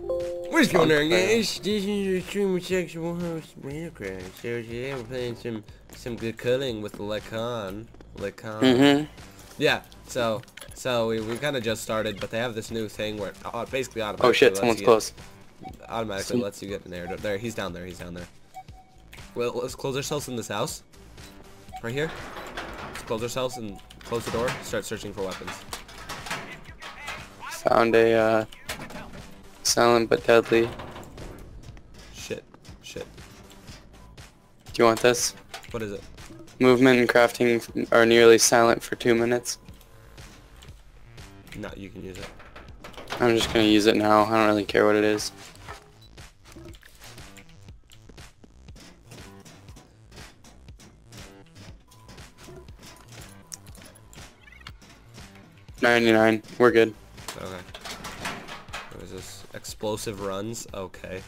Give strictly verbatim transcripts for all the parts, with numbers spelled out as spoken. We're just going there again. This is extremely sexual host Minecraft. So today we're playing some some good culling with Lacan. Lacan. Mm-hmm. Yeah. So so we, we kind of just started, but they have this new thing where it oh, basically automatically. Oh shit! Someone's close. Automatically Some... lets you get in there. There. He's down there. He's down there. Well, let's close ourselves in this house. Right here. Let's close ourselves and close the door. Start searching for weapons. Found a. Uh... Silent but deadly. Shit. Shit. Do you want this? What is it? Movement and crafting are nearly silent for two minutes. No, you can use it. I'm just gonna use it now. I don't really care what it is. ninety-nine. We're good. Okay. Explosive runs, okay.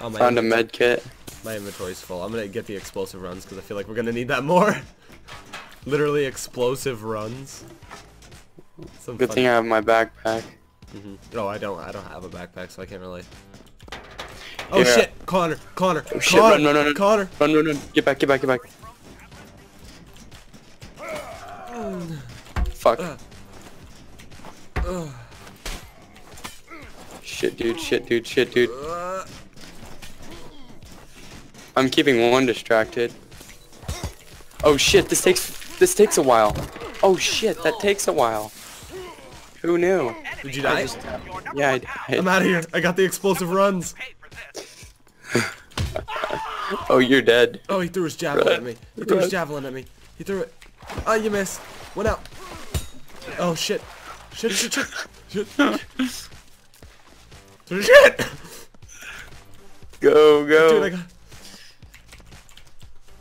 Oh, my Found a med kit. My inventory's full. I'm gonna get the explosive runs because I feel like we're gonna need that more. Literally explosive runs. Some Good thing I have my backpack. Mm-hmm. No, I don't. I don't have a backpack, so I can't really. Oh yeah. Shit, Connor, Connor, oh, shit. Connor, run, run, run. Connor, run, run, run, get back, get back, get back. Fuck. Uh. Uh. Shit, dude, shit, dude, shit, dude. I'm keeping one distracted. Oh shit, this takes this takes a while. Oh shit, that takes a while. Who knew? Did you die? I just, yeah, I died. I'm out of here. I got the explosive runs. Oh, you're dead. Oh, he threw his javelin Run. at me. He threw Run. his javelin at me. He threw it. Oh, you missed. Went out. Oh shit. Shit, shit, shit. Shit. shit. Shit! Go, go! Dude, I, got...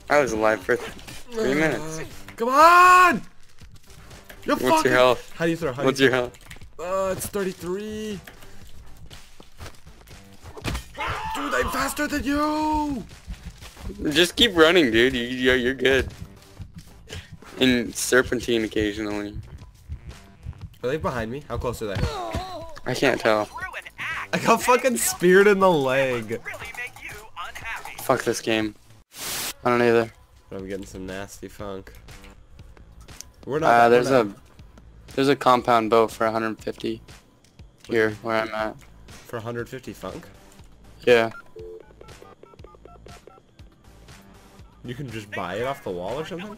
I was alive for three minutes. Uh, come on! You're What's fucking... your health? How do you throw? How What's you throw? your health? Uh, it's thirty-three. Dude, I'm faster than you! Just keep running, dude. You, you, you're good. And serpentine occasionally. Are they behind me? How close are they? I can't tell. I got fucking speared in the leg. Fuck this game. I don't either. I'm getting some nasty funk. We're not. Uh, there's we're not. a there's a compound bow for one hundred fifty here where I'm at. For one hundred fifty funk? Yeah. You can just buy it off the wall or something?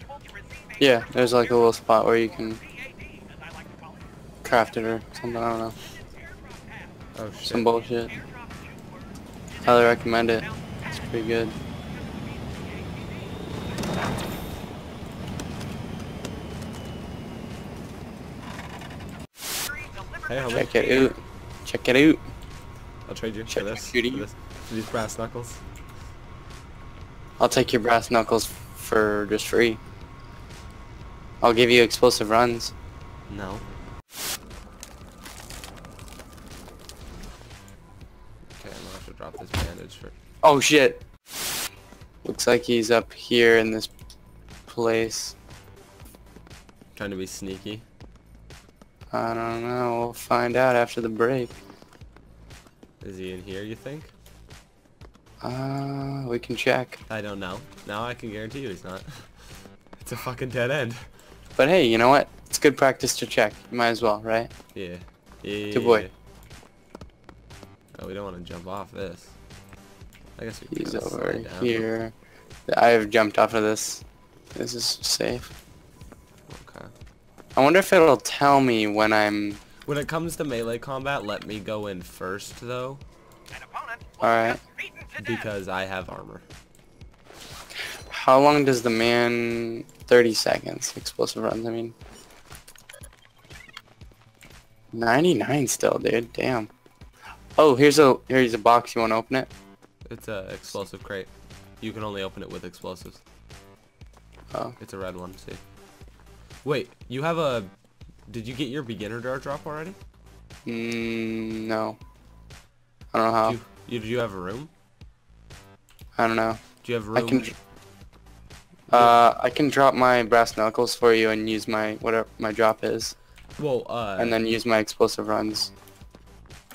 Yeah, there's like a little spot where you can craft it or something. I don't know. Oh, shit. Some bullshit. Highly recommend it. It's pretty good. Hey, homie. Check it out. Check it out. I'll trade you Check for this. For this. For these brass knuckles. I'll take your brass knuckles for just free. I'll give you explosive runs. No. Drop this bandage for... Oh shit! Looks like he's up here in this place. Trying to be sneaky. I don't know. We'll find out after the break. Is he in here? You think? Uh, we can check. I don't know. Now I can guarantee you he's not. It's a fucking dead end. But hey, you know what? It's good practice to check. You might as well, right? Yeah. Yeah. Good boy. Oh, we don't want to jump off this. I guess we He's over here. I have jumped off of this. This is safe. Okay. I wonder if it'll tell me when I'm... When it comes to melee combat, let me go in first, though. Alright. Because I have armor. How long does the man... thirty seconds. Explosive runs, I mean. ninety-nine still, dude. Damn. Oh, here's a here's a box. You want to open it? It's a explosive crate. You can only open it with explosives. Oh. It's a red one. See. Wait, you have a? Did you get your beginner dart drop already? Mm, no. I don't know how. Do you, you do you have a room? I don't know. Do you have room? I can. Uh, I can drop my brass knuckles for you and use my whatever my drop is. Well, uh. And then use my explosive runs.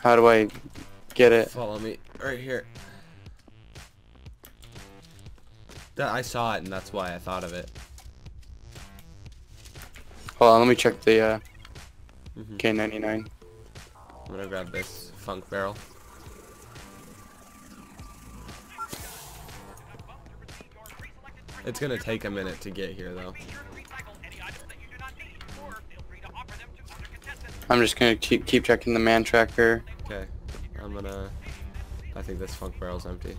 How do I get it. Follow me right here. That I saw it, and that's why I thought of it. Hold on, let me check the uh, mm-hmm. K ninety-nine. I'm gonna grab this funk barrel. It's gonna take a minute to get here, though. I'm just gonna keep keep checking the man tracker. Okay, I'm gonna. I think this funk barrel's empty.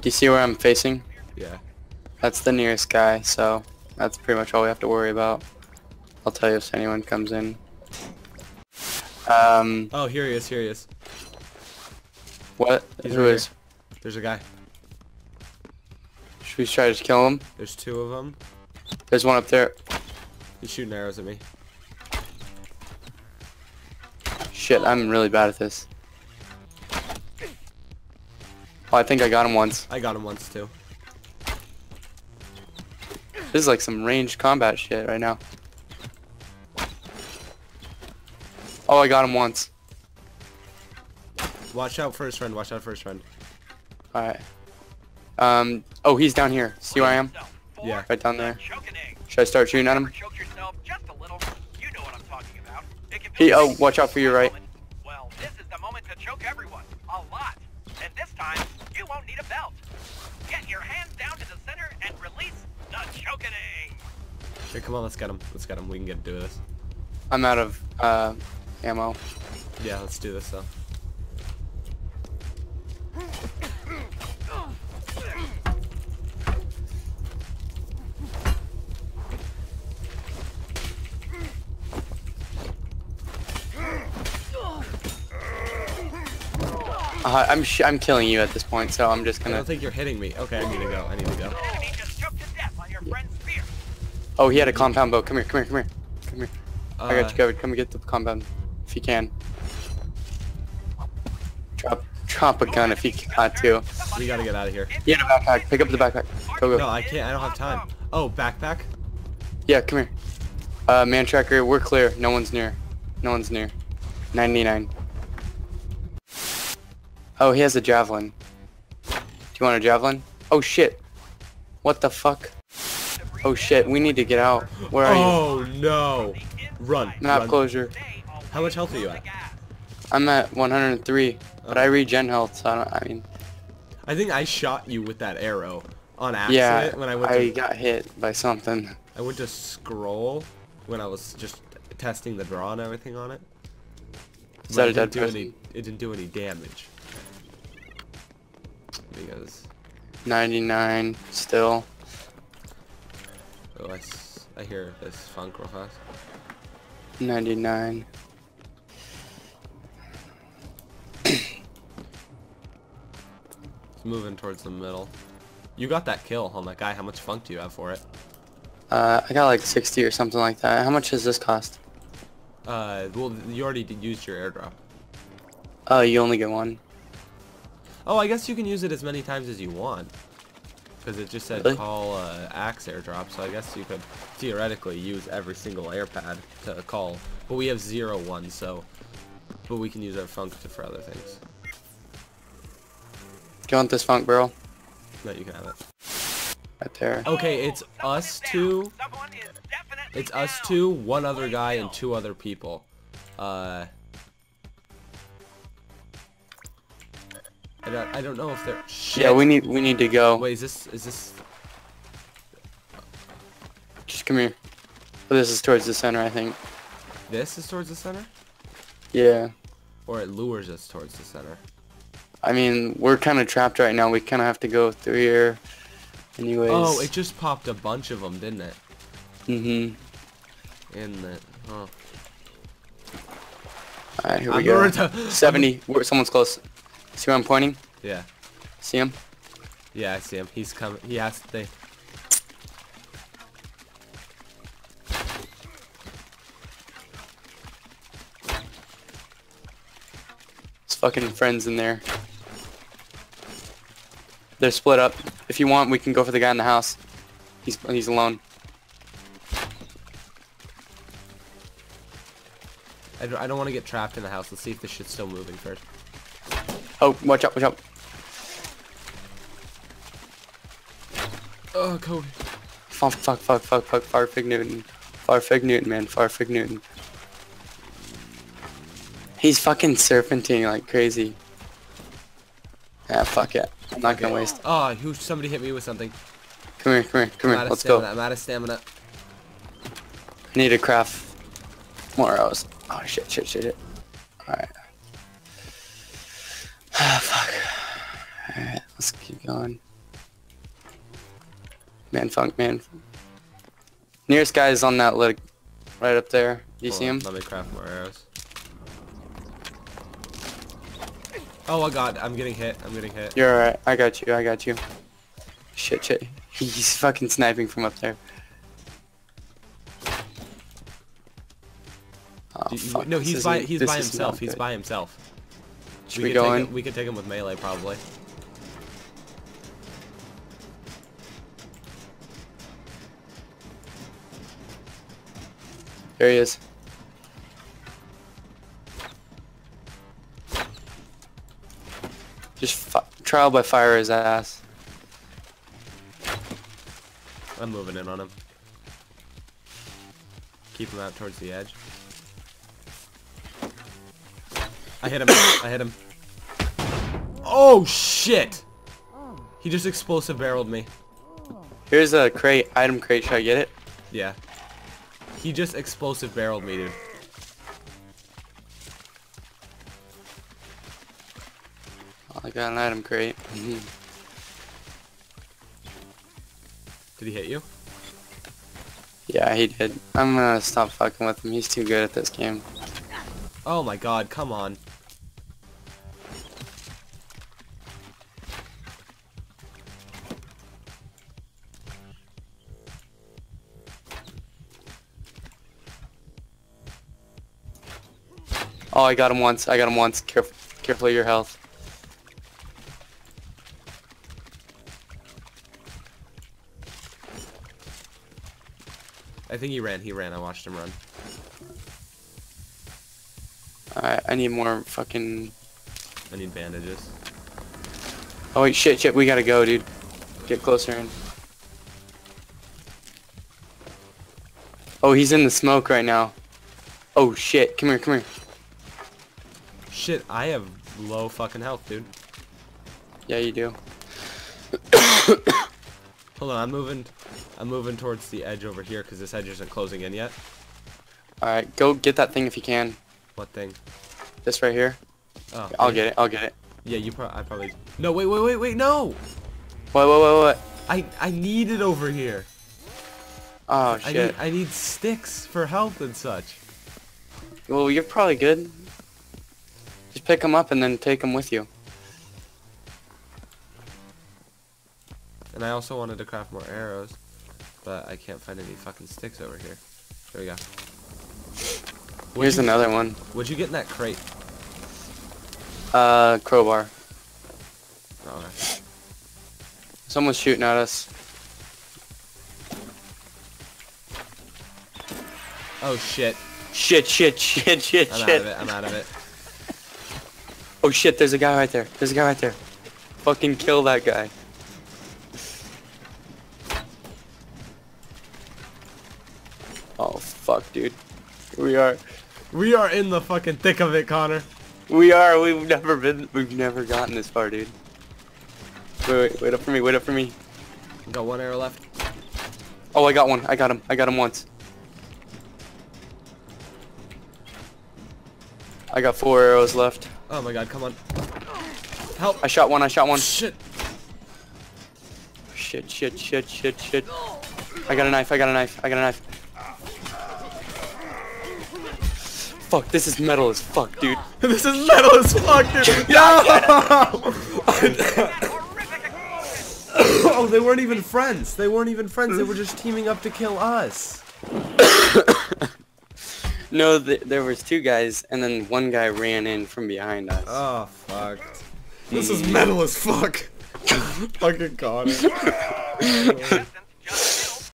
Do you see where I'm facing? Yeah. That's the nearest guy, so that's pretty much all we have to worry about. I'll tell you if anyone comes in. Um. Oh, here he is. Here he is. What? He's Who right is? Here. There's a guy. Should we try to just kill him? There's two of them. There's one up there. He's shooting arrows at me. Shit, I'm really bad at this. Oh, I think I got him once. I got him once, too. This is like some ranged combat shit right now. Oh, I got him once. Watch out for his friend. Watch out for his friend. Alright. Um, oh, he's down here. See where I am? Yeah. Right down there. Should I start shooting at him? He, oh, watch out for your right. Well, this is the moment to choke everyone. A lot. And this time, you won't need a belt. Get your hands down to the center and release the choking. Here, come on, let's get him. Let's get him. We can get to do this. I'm out of uh, ammo. Yeah, let's do this, though. Uh, I'm sh I'm killing you at this point, so I'm just gonna. I don't think you're hitting me. Okay, I need to go. I need to go. Oh, he had a compound bow. Come here, come here, come here, come here. Uh, I got you covered. Come and get the compound if you can. Drop, drop a gun if you got to. We gotta get out of here. Yeah, the backpack. Pick up the backpack. Go, go. No, I can't. I don't have time. Oh, backpack. Yeah, come here. Uh, man tracker, we're clear. No one's near. No one's near. ninety-nine. Oh, he has a javelin. Do you want a javelin? Oh shit! What the fuck? Oh shit! We need to get out. Where are oh, you? Oh no! Run. Map run. Closure. How much health are you at? I'm at one hundred three, oh. But I regen health, so I don't. I mean. I think I shot you with that arrow on accident yeah, when I went. I to, got hit by something. I went to scroll when I was just testing the draw and everything on it. Is that a dead person? Any, it didn't do any damage. Because ninety-nine still. Oh, I, s I hear this funk real fast. ninety-nine. It's moving towards the middle. You got that kill on that guy. How much funk do you have for it? Uh, I got like sixty or something like that. How much does this cost? Uh, well, you already did use your airdrop. Oh, you only get one. Oh, I guess you can use it as many times as you want, because it just said really? Call uh, Axe airdrop, so I guess you could theoretically use every single air pad to call, but we have zero one, so, but we can use our funk to, for other things. Do you want this funk barrel? No, you can have it. Right there. Okay, it's us two, it's us two, one other guy, and two other people. Uh... I don't, I don't know if they're. Shit. Yeah, we need we need to go. Wait, is this is this? Just come here. Oh, this is towards the center, I think. This is towards the center. Yeah. Or it lures us towards the center. I mean, we're kind of trapped right now. We kind of have to go through here. Anyways. Oh, it just popped a bunch of them, didn't it? Mm-hmm. In the. Oh. All right, here we I'm go. To... seventy. We're, someone's close. See where I'm pointing? Yeah. See him? Yeah, I see him. He's coming. He has to. It's fucking friends in there. They're split up. If you want, we can go for the guy in the house. He's he's alone. I don't, I don't want to get trapped in the house. Let's see if this shit's still moving first. Oh, watch out, watch out. Oh, Cody. Fuck, fuck, fuck, fuck, fuck, Firefig Newton. Firefig Newton, man, Firefig Newton. He's fucking serpenting like crazy. Ah, fuck it. I'm not okay. gonna waste. Oh, who, somebody hit me with something. Come here, come here, come here. Let's stamina. go. I'm out of stamina. I need to craft more arrows. Oh shit, shit, shit, shit. Alright. Ah, fuck. Alright, let's keep going. Man funk, man. Nearest guy is on that lid right up there. Do you cool. see him? Let me craft more arrows. Oh my god, I'm getting hit. I'm getting hit. You're alright. I got you. I got you. Shit, shit. He's fucking sniping from up there. Oh, fuck. No, he's by he's by himself. He's by himself. Should we go in? We could take him with melee probably. There he is. Just fi trial by fire his ass. I'm moving in on him. Keep him out towards the edge. I hit him. I hit him. Oh shit! He just explosive barreled me. Here's a crate, item crate. Should I get it? Yeah. He just explosive barreled me, dude. Oh, I got an item crate. Did he hit you? Yeah, he did. I'm gonna stop fucking with him. He's too good at this game. Oh my god, come on. Oh, I got him once. I got him once. Caref careful of your health. I think he ran. He ran. I watched him run. Alright, I need more fucking... I need bandages. Oh, wait. Shit, shit. We gotta go, dude. Get closer in. Oh, he's in the smoke right now. Oh, shit. Come here, come here. Shit, I have low fucking health, dude. Yeah, you do. Hold on, I'm moving. I'm moving towards the edge over here because this edge isn't closing in yet. All right, go get that thing if you can. What thing? This right here. Oh, I'll wait. get it. I'll get it. Yeah, you probably. I probably. No, wait, wait, wait, wait, no. What? What? What? What? I I need it over here. Oh shit. I need, I need sticks for health and such. Well, you're probably good. Just pick them up and then take them with you. And I also wanted to craft more arrows, but I can't find any fucking sticks over here. There we go. What'd Here's you, another one. What'd you get in that crate? Uh, crowbar. Oh, okay. Someone's shooting at us. Oh shit. Shit, shit, shit, shit, I'm shit. I'm out of it, I'm out of it. Oh shit, there's a guy right there. There's a guy right there. Fucking kill that guy. Oh fuck, dude. Here we are. We are in the fucking thick of it, Connor. We are. We've never been. We've never gotten this far, dude. Wait, wait, wait up for me. Wait up for me. Got one arrow left. Oh, I got one. I got him. I got him once. I got four arrows left. Oh my god, come on. Help! I shot one, I shot one. Shit. Shit, shit, shit, shit, shit. I got a knife, I got a knife, I got a knife. Fuck, this is metal as fuck, dude. This is metal as fuck, dude. No! Oh, they weren't even friends. They weren't even friends. They were just teaming up to kill us. No, th there was two guys, and then one guy ran in from behind us. Oh, fuck. This is metal as fuck. Fucking god.